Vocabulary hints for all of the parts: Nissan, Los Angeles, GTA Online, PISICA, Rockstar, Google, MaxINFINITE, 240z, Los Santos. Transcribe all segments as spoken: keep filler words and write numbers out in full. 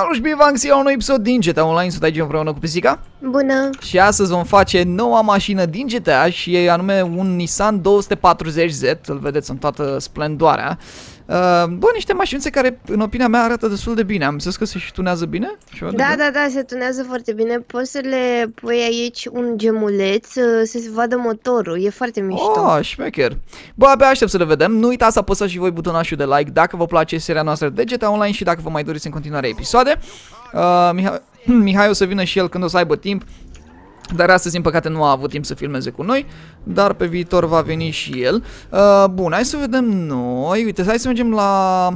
Salut și bine v-am găsit la un nou episod din G T A Online, sunt aici împreună cu Pisica. Bună! Și astăzi vom face noua mașină din G T A și e anume un Nissan două sute patruzeci Z, îl vedeți în toată splendoarea. Uh, bă, niște mașințe care, în opinia mea, arată destul de bine. Am zis că se și tunează bine? Da, da, da, da, se tunează foarte bine. Poți să le pui aici un gemuleț să se vadă motorul. E foarte mișto. Oh, șmecher. Bă, abia aștept să le vedem. Nu uitați să apăsați și voi butonașul de like dacă vă place seria noastră de G T A Online și dacă vă mai doriți în continuare episoade. Uh, Mihai, Mihai o să vină și el când o să aibă timp. Dar astăzi, din păcate, nu a avut timp să filmeze cu noi, dar pe viitor va veni și el. Uh, bun, hai să vedem noi. Uite, hai să mergem la...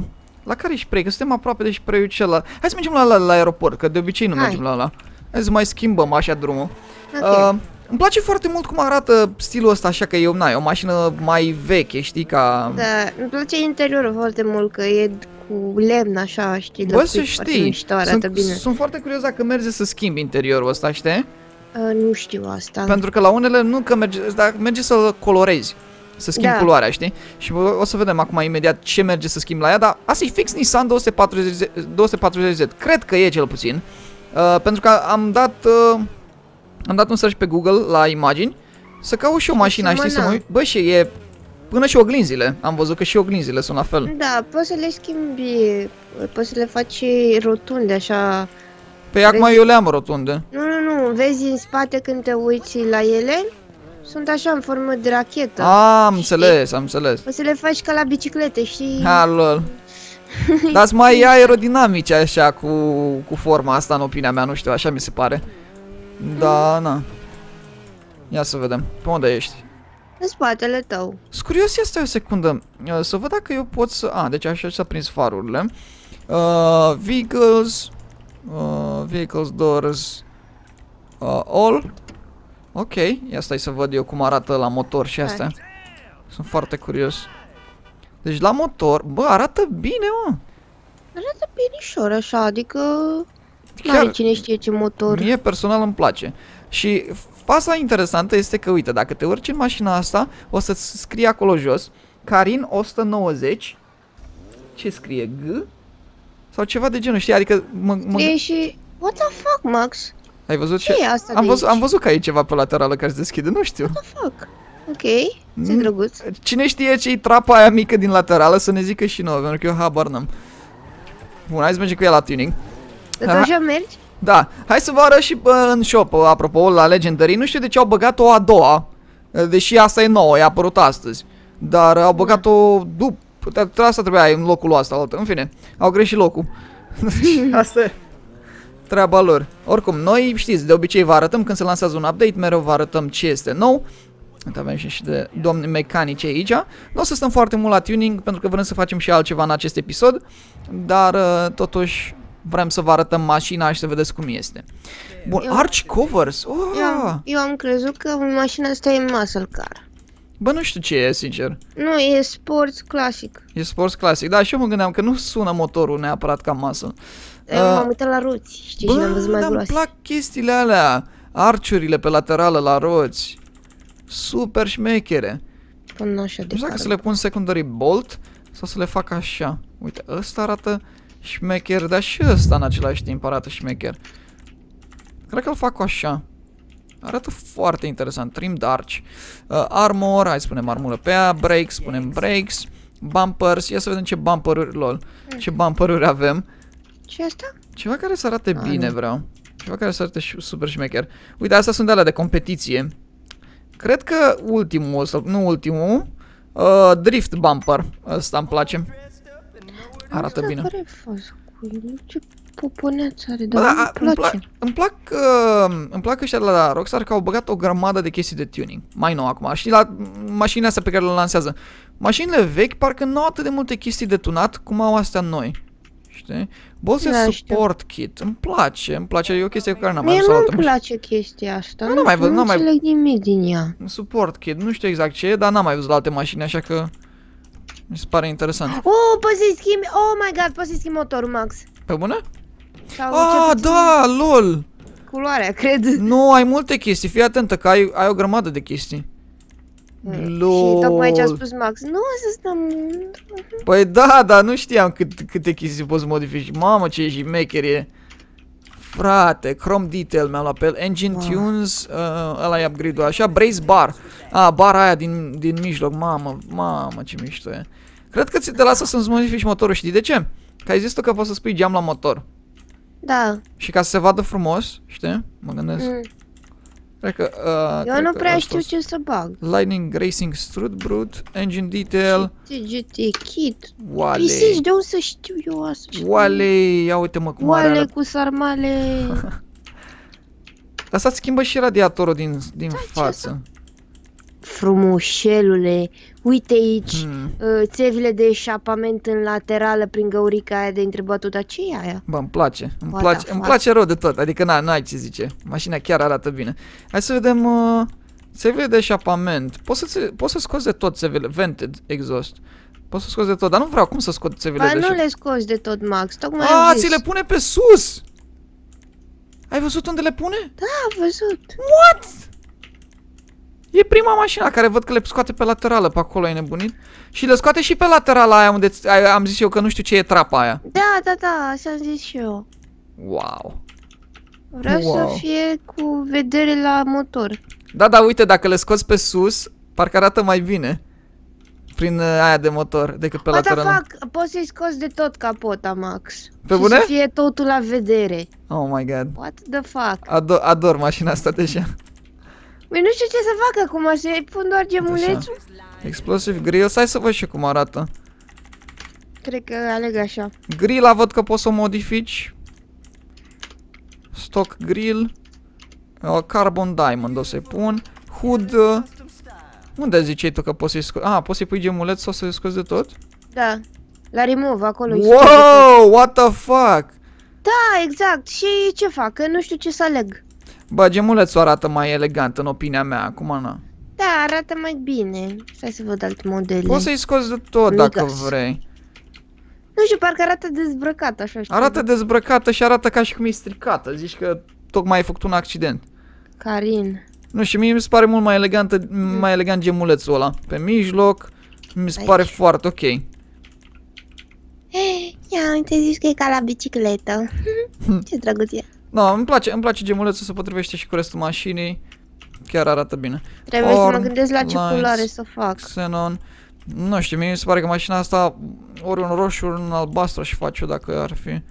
La care e spray? Că suntem aproape de spray-ul celălalt. Hai să mergem la, la, la aeroport, că de obicei nu hai. mergem la ăla. Hai să mai schimbăm așa drumul. Okay. Uh, îmi place foarte mult cum arată stilul ăsta, așa că e o, na, e o mașină mai veche, știi, ca... Da, îmi place interiorul foarte mult, că e... cu lemn, așa, știi, bă, să știi. Mișto, arată sunt, bine. Sunt foarte curios dacă merge să schimbi interiorul ăsta, știi? Uh, nu știu asta. Pentru că la unele nu că merge, dar merge să colorezi, să schimbi da. culoarea, știi? Și o să vedem acum imediat ce merge să schimbi la ea, dar asta e fix Nissan două sute patruzeci Z, cred că e cel puțin. Uh, pentru că am dat uh, am dat un search pe Google la imagini, să caut și o mașină, știi, să mă uit. Bă, și e până și oglinzile, am văzut că și oglinzile sunt la fel. Da, poți să le schimbi, poți să le faci rotunde, așa. Păi acum eu le-am rotunde. Nu, nu, nu, vezi în spate când te uiți la ele, sunt așa în formă de rachetă. A, am înțeles, am înțeles. Poți să le faci ca la biciclete, știi? Ha, lol. Dar sunt mai aerodinamice așa cu, cu forma asta, în opinia mea, nu știu, așa mi se pare. Da, mm. na. Ia să vedem, pe unde ești? În spatele tău. Sunt curios, ia stai o secundă, să văd dacă eu pot să... A, deci așa s-a prins farurile. Uh, vehicles... Uh, vehicles, doors, uh, all. Ok, ia stai să văd eu cum arată la motor și astea. Hai. Sunt foarte curios. Deci la motor, bă, arată bine, mă. Arată binișor așa, adică chiar n-are cine știe ce motor. Mie personal îmi place. Și faza interesantă este că, uite, dacă te urci în mașina asta, o să-ți scrie acolo jos Carin o sută nouăzeci. Ce scrie? G? Sau ceva de genul, știi, adică mă, mă... E și... What the fuck, Max? Ai văzut ce? ce... E asta am, văzut, am văzut că e ceva pe laterală care se deschide, nu știu. What the fuck? Ok, ce drăguț. Cine știe ce-i trapa aia mică din laterală să ne zică și nouă, pentru că eu habar n-am. Bun, hai să mergem cu ea la tuning. Dar așa mergi? Da, hai să vă arăt și bă, în shop, apropo, la Legendary. Nu știu de ce au băgat-o a doua, deși asta e nouă, e apărut astăzi. Dar au băgat-o după. Putea, asta trebuia în locul ăsta, altă. În fine, au greșit locul. Asta e treaba lor. Oricum, noi știți, de obicei vă arătăm când se lansează un update, mereu vă arătăm ce este nou. Avem și de domni mecanici aici. Nu o să stăm foarte mult la tuning, pentru că vrem să facem și altceva în acest episod. Dar totuși vrem să vă arătăm mașina și să vedeți cum este. Bun, eu arch covers. Oh. Eu, eu am crezut că mașina asta e muscle car. Bă, nu știu ce e, sincer. Nu, e sport clasic. E sport clasic, da, și eu mă gândeam că nu sună motorul neapărat ca masă. Eu uh, m-am uitat la roți, știi, bă, și am văzut mai groase. Îmi plac chestiile alea, arciurile pe laterală la roți. Super șmechere. Până nu știu dacă să le pun secondary bolt sau să le fac așa. Uite, ăsta arată șmecher, dar și ăsta în același timp arată șmecher. Cred că îl fac așa. Arată foarte interesant, trimmed arch, uh, armor, hai să punem armură pe ea, brakes, punem brakes, bumpers, ia să vedem ce bumperuri, lol, ce bumperuri avem. Ce asta? Ceva care să arate A, bine nu. vreau, ceva care să arate super șmecher. Uite, astea sunt de alea de competiție, cred că ultimul, sau nu ultimul, uh, drift bumper, ăsta îmi place, arată asta bine. Poponeața are, dar da, îmi place. Plac, îmi plac, uh, îmi plac ăștia de la Rockstar că au băgat o grămadă de chestii de tuning. Mai nou acum, știi, la mașinile astea pe care le lansează. Mașinile vechi parcă nu au atât de multe chestii de tunat cum au astea noi. Știi? Bose da, support știu. kit, îmi place, îmi place, e o chestie cu care n-am mai văzut. Mie nu-mi place chestia asta, nu, nu, mai văzut, nu înțeleg mai... nimic din ea. Support kit, nu știu exact ce e, dar n-am mai văzut la alte mașini, așa că mi se pare interesant. Oh, poți să-i schimbi, oh my god, poți să-i schimbi motorul, Max. Pe bună? Ah, da, lol! Culoarea, cred. Nu, ai multe chestii, fii atentă că ai, ai o grămadă de chestii. Lol. Și tocmai ce a spus Max, nu o să stăm... Păi da, dar nu știam cât, câte chestii poți modifici. Mamă, ce jmaker e. Frate, Chrome Detail mi-am luat pe el, Engine wow. Tunes, uh, ăla e upgrade-ul, așa, Brace Bar. A, ah, bara aia din, din mijloc, mamă, mamă, ce mișto e. Cred că ți te lasă să-ți modifici motorul, știi de ce? Că ai zis tu că poți să spui geam la motor. Da. Și ca să se vadă frumos, știi? Mă gândesc. Mm. Cred că, uh, eu nu prea știu ce să bag. Lightning Racing Strut Brut, Engine Detail, G T Kit. Pisici, de unde să știu eu asta? Oalei, ia uite-mă cum are. Oalei cu sarmale. Asta schimbă și radiatorul din, din da, față. Frumușelule, uite aici hmm. uh, țevile de eșapament în laterală prin găurica aia de întrebat tot aceea aia. Bă, îmi place, îmi place, face. Îmi place rău de tot, adică na, n-ai ce zice, mașina chiar arată bine. Hai să vedem uh, țevile de eșapament, poți să, poți să scoți de tot țevile, vented exhaust, poți să scoți de tot, dar nu vreau cum să scot țevile ba, de eșapament. Nu le scoți de tot, Max, tocmai a, am zis. Ți le pune pe sus! Ai văzut unde le pune? Da, am văzut. What? E prima mașină care văd că le scoate pe laterală, pe acolo ai nebunit. Și le scoate și pe laterala aia unde am zis eu că nu știu ce e trapa aia. Da, da, da, așa am zis și eu. Wow. Vreau wow. să fie cu vedere la motor. Da, da, uite, dacă le scoți pe sus, parcă arată mai bine prin aia de motor decât pe o, laterală. Da, fac, poți să-i scoți de tot capota, Max. Pe bune? Să fie totul la vedere. Oh my god. What the fuck? Ador, ador mașina asta deja. Măi, nu știu ce să fac acum, să-i pun doar gemulețul? Explosive grill, stai să văd și cum arată. Cred că aleg așa. Grilla văd că poți să o modifici. Stock grill. Carbon diamond o să-i pun. Hood. Unde ziceai tu că poți să-i scoți? Ah, poți să-i pui gemuleț sau să-i scoți de tot? Da, la remove acolo. Wow, what the fuck? Da, exact, și ce fac? Că nu știu ce să aleg. Bă, gemulețul arată mai elegant, în opinia mea, acum nu. Da, arată mai bine. Stai să văd alt model. Poți să-i scoți de tot Migas. Dacă vrei. Nu știu, parcă arată dezbrăcată așa. Știu arată de... dezbrăcată și arată ca și cum e stricată. Zici că tocmai ai făcut un accident. Karin. Nu știu, mie mi se pare mult mai elegantă, mm. mai elegant gemulețul ăla. Pe mijloc, mi se aici. Pare foarte ok. Ia, uite, zici că e ca la bicicletă. Ce drăguț e. Da, îmi place, îmi place gemulețul, se potrivește și cu restul mașinii. Chiar arată bine. Trebuie Or, să mă gândesc la ce lights, culoare să fac. Xenon. Nu știu, mie mi se pare că mașina asta ori un roșu, ori un albastru și fac eu dacă ar fi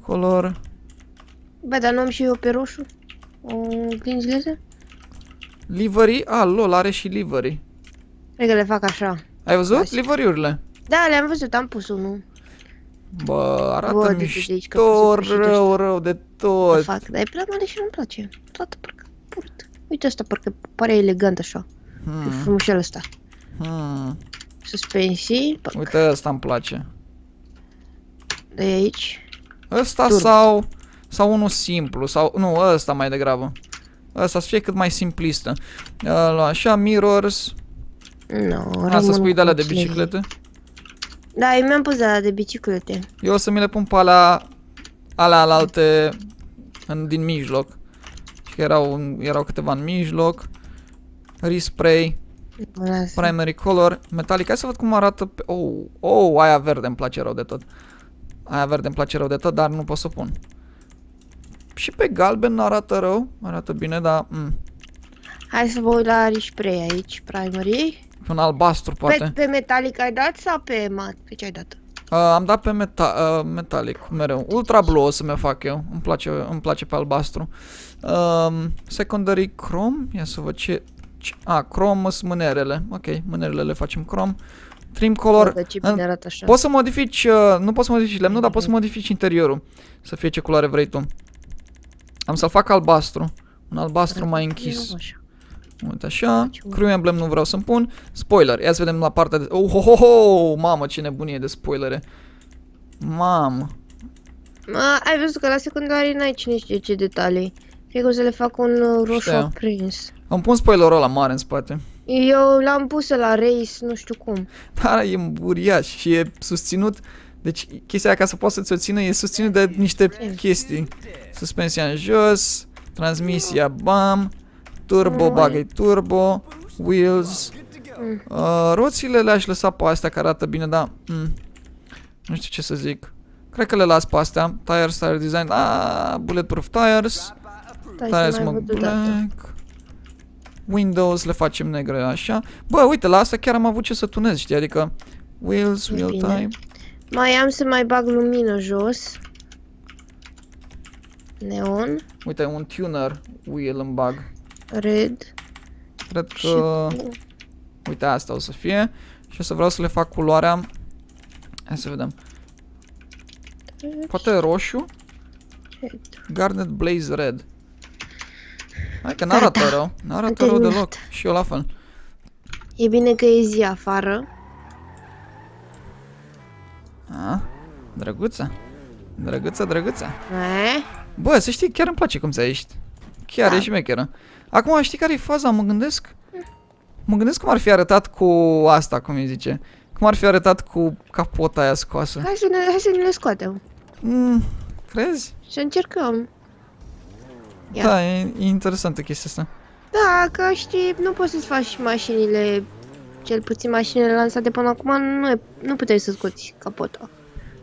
color. Bă, dar nu am și eu pe roșu? O clingi leze? Livery? A, lol, are și livery. Cred că le fac așa. Ai văzut livery-urile? Da, le-am văzut, am pus unul. Bă, arată mișto, rău, rău de tot. Mă fac, dar e prea mare și nu-mi place. Toată parcă purt. Uite asta parcă pare elegant așa. Hmm. E frumușel ăsta. Hmm. Suspensii. Parcă. Uite asta îmi place. De aici. Ăsta sau sau unul simplu, sau nu, ăsta mai degrabă. Ăsta să fie cât mai simplistă. Așa, mirrors. No, asta spui de alea de biciclete. Da, eu mi-am pus de alea de biciclete. Eu o să mi le pun pe alea, alea alalte în, din mijloc. Că erau, erau câteva în mijloc. Respray. Primary color. Metallic. Hai să văd cum arată pe... Oh, oh, aia verde îmi place rău de tot. Aia verde îmi place rău de tot, dar nu pot să o pun. Și pe galben arată rău. Arată bine, dar... Mm. Hai să vă uit la respray aici. Primary. Un albastru, poate. Pe, pe metalic ai dat sau pe mat? Pe ce ai dat? Uh, am dat pe meta, uh, metalic, mereu. Ultra blue o să mi-o fac eu. Îmi place, îmi place pe albastru. Uh, secondary chrome. Ia să văd ce... ce... A, chrome sunt mânerele. Ok, mânerele le facem chrome. Trim color. În... Poți să modifici... Uh, nu poți să modifici lemnul, mm-hmm. dar poți să modifici interiorul. Să fie ce culoare vrei tu. Am să fac albastru. Un albastru mai închis. Uite așa, Crew Emblem nu vreau să-mi pun. Spoiler, ia să vedem la partea de... Oh, oh, oh, oh, mamă, ce nebunie de spoilere. Mamă. Ma, ai văzut că la secundarii n-ai cine știe ce detalii. Cred că o să le fac un roșu aprins. Am pun spoilerul ăla mare în spate. Eu l-am pus la race, nu știu cum. Dar e uriaș și e susținut. Deci chestia aia, ca să poată să-ți o țină, e susținut de niște chestii. Suspensia în jos, transmisia, bam. Turbo, bagă turbo, wheels, Mm. Uh, roțile le-aș lăsa pe astea care arată bine, dar mm, nu știu ce să zic. Cred că le las pe astea. Tires, tire design. Ah, bulletproof tires. Tires mă black. Windows le facem negre așa. Bă, uite, la asta chiar am avut ce să tunez, știi? Adică wheels, wheel time. Mai am să mai bag lumină jos. Neon. Uite, un tuner wheel îmi bag. Red. Cred că... uite, asta o să fie. Și o să vreau să le fac culoarea. Hai să vedem. Poate roșu. Red. Garnet Blaze Red. Hai că n-arată rău. N-arată rău deloc. Și eu la fel. E bine că e zi afară. A, drăguță. Drăguță, drăguță. E? Bă, să știi, chiar îmi place cum ți-a ieșit. Chiar da. E șmecheră. Acum, știi care e faza? Mă gândesc... mă gândesc cum ar fi arătat cu asta, cum îi zice. Cum ar fi arătat cu capota aia scoasă. Hai să ne, hai să ne le scoatem. Mm, crezi? Să încercăm. Ia. Da, e, e interesantă chestia asta. Da, că știi, nu poți să-ți faci mașinile, cel puțin mașinile lansate până acum, nu, nu puteai să scoți capota.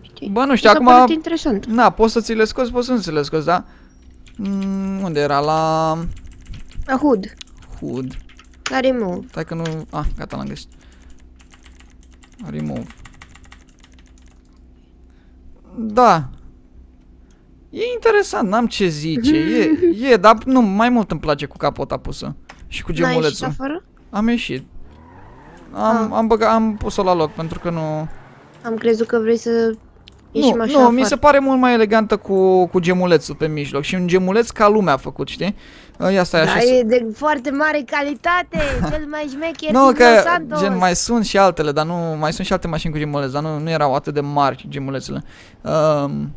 Știi? Bă, nu știu, acum... a interesant. Na, poți să ți le scoți, poți să nu ți le scoți, da? Mm, unde era? La... la Hood. Hood. La Remove. Stai că nu... ah, gata, l-am găsit. Remove. Da. E interesant, n-am ce zice, e, e, dar nu, mai mult îmi place cu capota pusă. Și cu gemulețul. N-ai ieșit afară? Am ieșit. Am, ah. am băgat, am pus-o la loc, pentru că nu... am crezut că vrei să ieșim nu, așa Nu, afară. Mi se pare mult mai elegantă cu, cu gemulețul pe mijloc. Și un gemuleț ca lumea a făcut, știi? Ia stai așa. Da, e de foarte mare calitate, cel mai șmecher no, din Los Santos. Gen, mai sunt și altele, dar nu, mai sunt și alte mașini cu gemuleț, dar nu, nu erau atât de mari gemulețele. Um,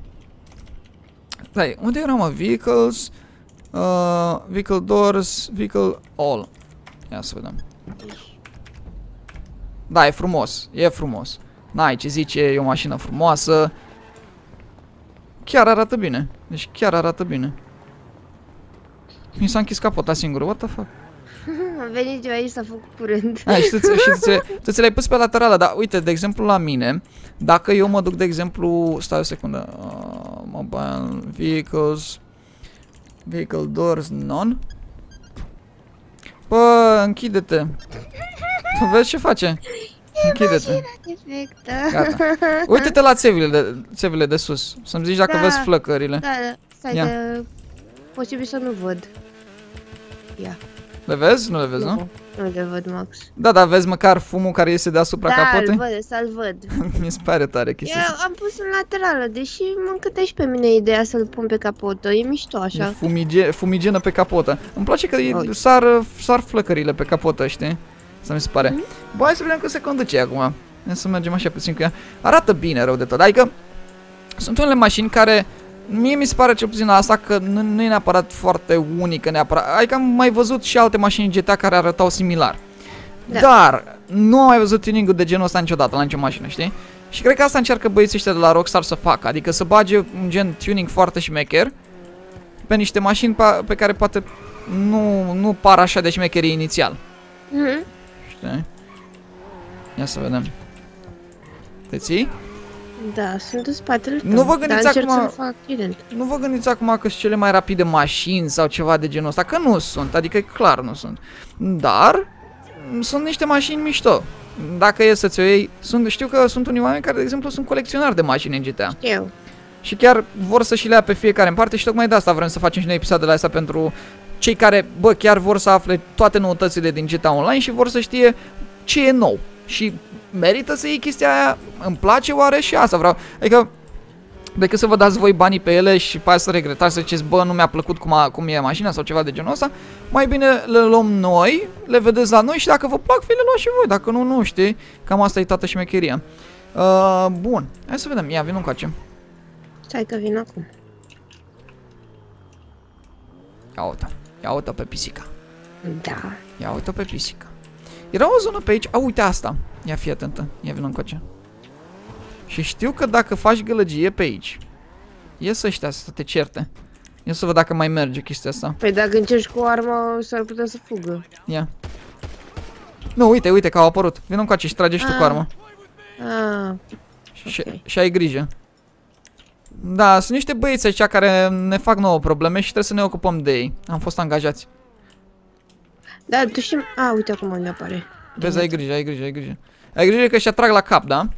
Stai, unde era, mă? Vehicles, uh, Vehicle Doors, Vehicle All. Ia să vedem. Da, e frumos, e frumos. N-ai ce zice, e o mașină frumoasă. Chiar arată bine, deci chiar arată bine. Mi s-a închis capota singur, what the fuck? Am venit eu aici, s-a făcut curând. Ai, și tu ți le-ai pus pe laterală, dar uite, de exemplu la mine, dacă eu mă duc, de exemplu, stai o secundă, uh, mobile, vehicles, vehicle doors, non. Pă, închide-te. Tu vezi ce face? Închide-te. Uite-te la țevile de, țevile de sus, să-mi zici dacă da, vezi flăcările. Da, da, stai ia. Că posibil să nu văd. Ia. Le vezi? Nu le vezi, nu? Nu, nu le văd, Max. Da, dar vezi măcar fumul care iese deasupra da, capotei? Da, să-l văd. Mi se pare tare chestia. Eu am pus în laterală, deși mă încătește pe mine ideea să-l pun pe capotă. E mișto așa. Fumige, fumigenă pe capotă. Îmi place că oh. sar, sar flăcările pe capotă, știi? Asta mi se pare. Mm-hmm. Bă, hai să vedem cum se conduce acum. Să mergem așa puțin cu ea. Arată bine rău de tot. Adică sunt unele mașini care... mie mi se pare cel puțin la asta că nu, nu e neapărat foarte unică neapărat. Adică am mai văzut și alte mașini G T A care arătau similar. Da. Dar nu am mai văzut tuning-ul de genul ăsta niciodată la nicio mașină, știi? Și cred că asta încearcă băieții ăștia de la Rockstar să facă. Adică să bage un gen tuning foarte șmecher pe niște mașini pe care poate nu, nu par așa de șmecheri inițial. Mm-hmm. Știi? Ia să vedem. Te ții? Da, sunt în spatele tău, nu vă gândiți dar acum, să fac accident. Nu vă gândiți acum că sunt cele mai rapide mașini sau ceva de genul ăsta, că nu sunt, adică e clar nu sunt. Dar sunt niște mașini mișto. Dacă e să-ți o iei, sunt, știu că sunt unii oameni care, de exemplu, sunt colecționari de mașini în G T A. Știu. Și chiar vor să și le ia pe fiecare în parte și tocmai de asta vrem să facem și noi episoadele astea pentru cei care, bă, chiar vor să afle toate noutățile din G T A Online și vor să știe ce e nou. Și merită să iei chestia aia, îmi place oare și asta vreau, adică decât să vă dați voi banii pe ele și pe aia să regretați, să ziceți, bă, nu mi-a plăcut cum, a, cum e mașina sau ceva de genul ăsta, mai bine le luăm noi, le vedeți la noi și dacă vă plac, fi le luați și voi, dacă nu, nu știi, cam asta e toată șmecheria. Uh, bun, hai să vedem, ia, vin încoace. Stai că vin acum. Ia uita, ia uita pe pisica. Da. Ia uita pe pisica. Era o zonă pe aici, a, uite asta. Ia fii atentă, ia vină încoace. Și știu că dacă faci gălăgie pe aici, ies ăștia să te certe. Eu să văd dacă mai merge chestia asta. Păi dacă încerci cu arma, s-ar putea să fugă. Ia. Nu, uite, uite că au apărut. Vino încoace și trage și tu cu armă. Ah, okay. Și ai grijă. Da, sunt niște băieți aceia care ne fac nouă probleme și trebuie să ne ocupăm de ei. Am fost angajați. Da, tu știi... A, uite acum ne apare. Vezi, ai grijă, ai grijă, ai grijă. Ai grijă că și-a trag la cap, da?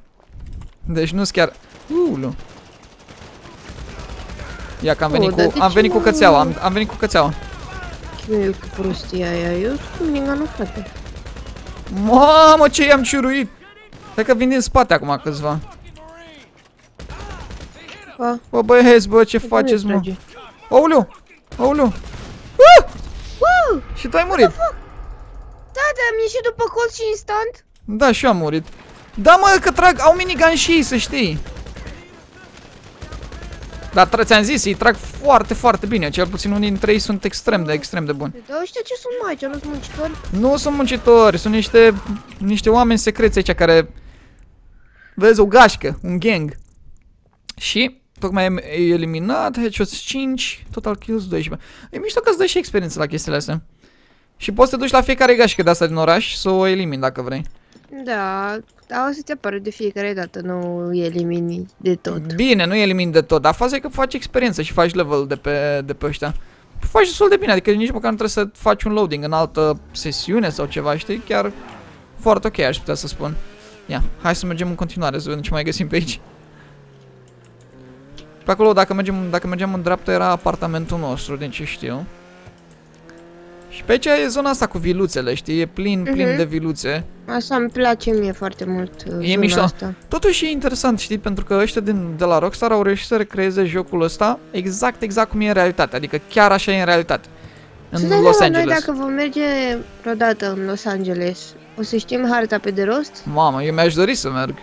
Deci nu-s chiar... Uuu! Ia că am venit cu... Am venit cu cățeaua, am venit cu cățeaua. Ce e cu prostia aia? Eu cu minga nu frate. Mamă, ce i-am ciuruit! Cred că vin din spate acum câțiva. Bă, băieți, bă, ce faceți, mă? Aoleu! Aoleu! Și tu ai murit! Da, da, am ieșit după colț și instant. Da, și eu am murit. Da, mă, că trag, au minigun și ei, să știi. Dar ți-am zis, ei trag foarte, foarte bine. Cel puțin unii dintre ei sunt extrem de, extrem de buni. Da, ăștia ce sunt mai, ce nu sunt muncitori? Nu sunt muncitori, sunt niște, niște oameni secreți aici care... Vezi, o gașcă, un gang. Și... Tocmai am eliminat, headshots cinci, total kills doisprezece. E mișto că îți dă și experiență la chestiile astea. Și poți să te duci la fiecare gașcă de asta din oraș să o elimini dacă vrei. Da, dar o să-ți apară de fiecare dată, nu elimini de tot. Bine, nu elimini de tot, dar faza e că faci experiență și faci level de pe, de pe ăștia. Faci destul de bine, adică nici măcar nu trebuie să faci un loading în altă sesiune sau ceva, știi? Chiar foarte ok, aș putea să spun. Ia, hai să mergem în continuare, să vedem ce mai găsim pe aici. Pe acolo, dacă mergem, dacă mergem în dreapta, era apartamentul nostru, din ce știu. Și pe aici e zona asta cu viluțele, știi? E plin, plin uh-huh. de viluțe. Asta îmi place mie foarte mult, e mișto. Asta. Totuși e interesant, știi? Pentru că ăștia din, de la Rockstar au reușit să recreeze jocul ăsta exact, exact cum e în realitate. Adică chiar așa e în realitate. În da, Los Angeles. Noi dacă vom merge vreodată în Los Angeles, o să știm harta pe de rost? Mamă, eu mi-aș dori să merg.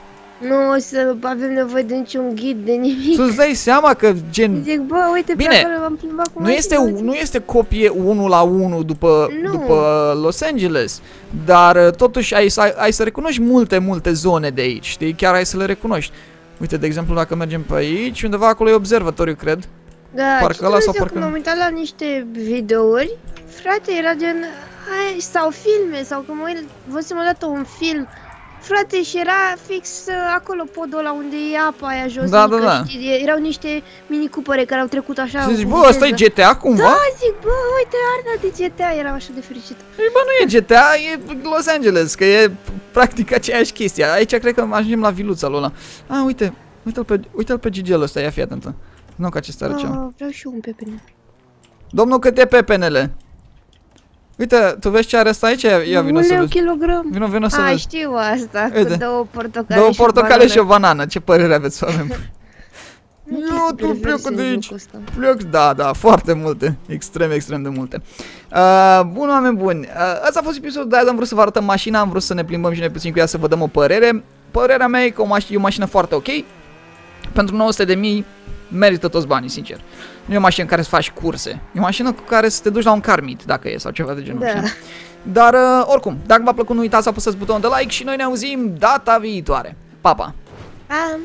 Nu o să avem nevoie de niciun ghid, de nimic. Tu-ți dai seama că gen... Zic, bă, uite, bine, pe acolo am plimbat cu nu este, nu este copie unu la unu după, după Los Angeles. Dar totuși ai, ai, ai să recunoști multe, multe zone de aici, știi? Chiar ai să le recunoști. Uite, de exemplu, dacă mergem pe aici, undeva acolo e observatoriu, cred. Da, parcă ăla sau parcă... M-am uitat la niște videouri, frate, era gen... Hai, sau filme, sau că mă uit... Vă să mă dată un film... Frate, și era fix acolo podul ăla unde e apa aia jos. Da, da, da. Erau niște mini-cupere care au trecut așa. Și zici, bă, ăsta e G T A cumva? Da, zic, bă, uite, arda de G T A, eram așa de fericit. Ei, bă, nu e G T A, e Los Angeles, că e practic aceeași chestie. Aici cred că ajungem la viluța lui ăla. A, uite, uite-l pe, uite pe G G-ul ăsta, ia fi atentă. Nu, că acesta are ceva. Vreau și un pepene. Domnul, câte pepenele? Uite, tu vezi ce are asta aici? Ia vino să vezi. Vino, vino să vezi. A, știu asta, uite, cu două portocale, două portocale și, o și o banană. Ce părere aveți, oameni? Nu, tu plec de aici. Plec, da, da, foarte multe. Extrem, extrem de multe. Uh, bun, oameni buni. Uh, asta a fost episodul de azi. Am vrut să vă arătăm mașina, am vrut să ne plimbăm și noi puțin cu ea, să vă dăm o părere. Părerea mea e că o mașină, e o mașină foarte ok. Pentru nouă sute de mii merită toți banii, sincer. Nu e o mașină în care să faci curse. E o mașină cu care să te duci la un car meet, dacă e, sau ceva de genul. Da. Dar, oricum, dacă v-a plăcut, nu uitați să apăsați butonul de like și noi ne auzim data viitoare. Pa, pa! Pa!